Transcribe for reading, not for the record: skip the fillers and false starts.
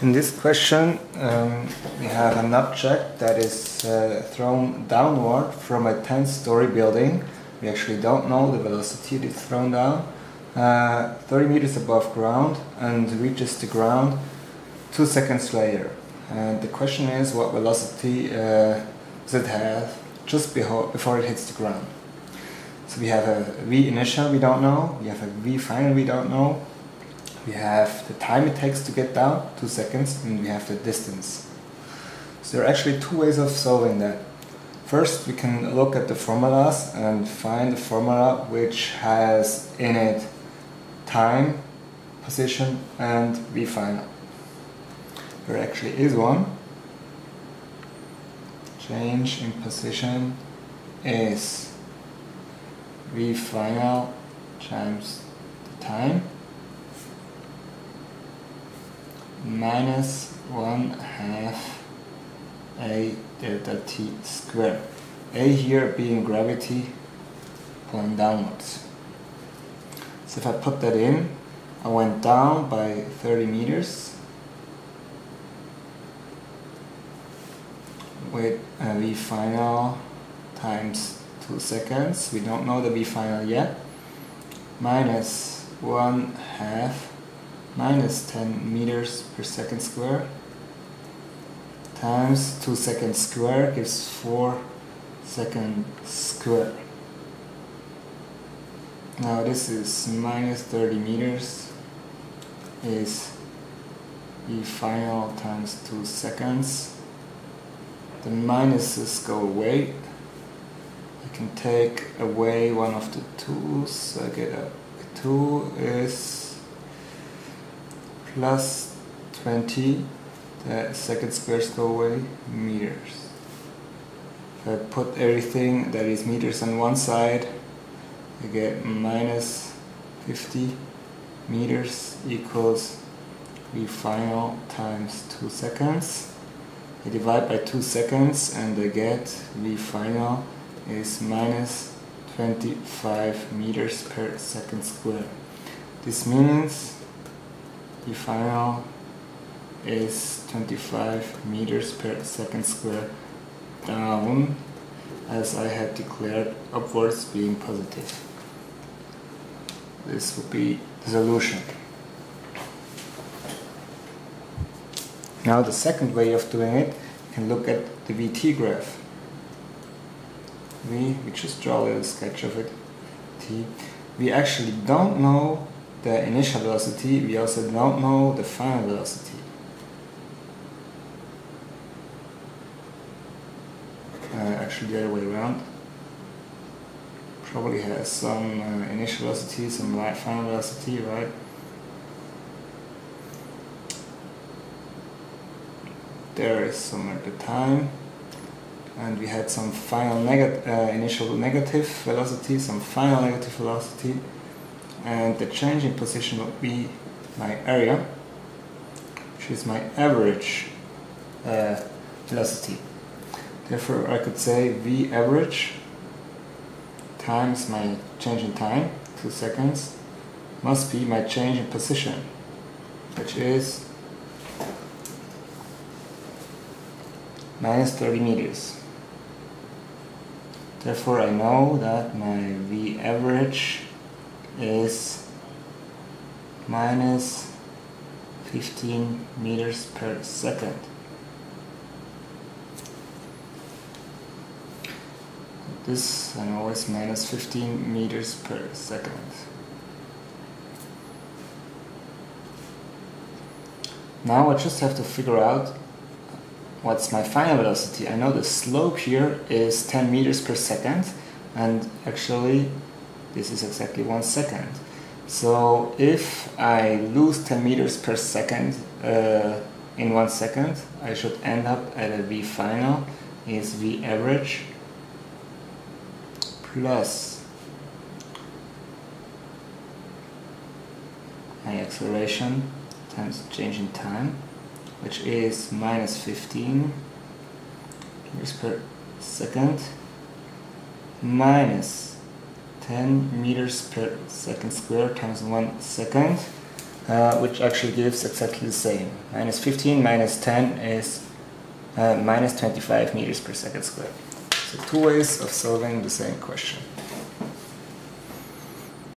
In this question, we have an object that is thrown downward from a 10-story building. We actually don't know the velocity it is thrown down, 30 meters above ground, and reaches the ground 2 seconds later. The question is, what velocity does it have just before it hits the ground? So we have a v initial we don't know, we have a v final we don't know, we have the time it takes to get down, 2 seconds, and we have the distance. So there are actually two ways of solving that. First, we can look at the formulas and find the formula which has in it time, position, and v final. There actually is one. Change in position is v final times the time, minus 1/2 a delta t squared. A here being gravity going downwards. So if I put that in, I went down by 30 meters with a v final times 2 seconds. We don't know the v final yet. Minus 1/2 minus 10 meters per second square times 2 seconds square gives 4 seconds square. Now this is minus 30 meters is v final times 2 seconds. The minuses go away. I can take away one of the 2's, so I get a 2 is plus 20, the second squares go away, meters. If I put everything that is meters on one side, I get minus 50 meters equals v final times 2 seconds. I divide by 2 seconds and I get v final is minus 25 meters per second square. This means the final is 25 meters per second square down, as I had declared upwards being positive. This would be the solution. Now the second way of doing it, you can look at the VT graph. We just draw a little sketch of it. T. We actually don't know the initial velocity, we also don't know the final velocity. Actually the other way around. Probably has some initial velocity, some final velocity, right? There is some at the time. And we had some final initial negative velocity, some final negative velocity. And the change in position would be my area, which is my average velocity. Therefore, I could say v average times my change in time, 2 seconds, must be my change in position, which is minus 30 meters. Therefore, I know that my v average is minus 15 meters per second. This I know is minus 15 meters per second. Now I just have to figure out what's my final velocity. I know the slope here is 10 meters per second, and actually this is exactly 1 second. So if I lose 10 meters per second in 1 second, I should end up at a v final is v average plus my acceleration times change in time, which is minus 15 meters per second minus 10 meters per second square times 1 second, which actually gives exactly the same. Minus 15 minus 10 is minus 25 meters per second squared. So two ways of solving the same question.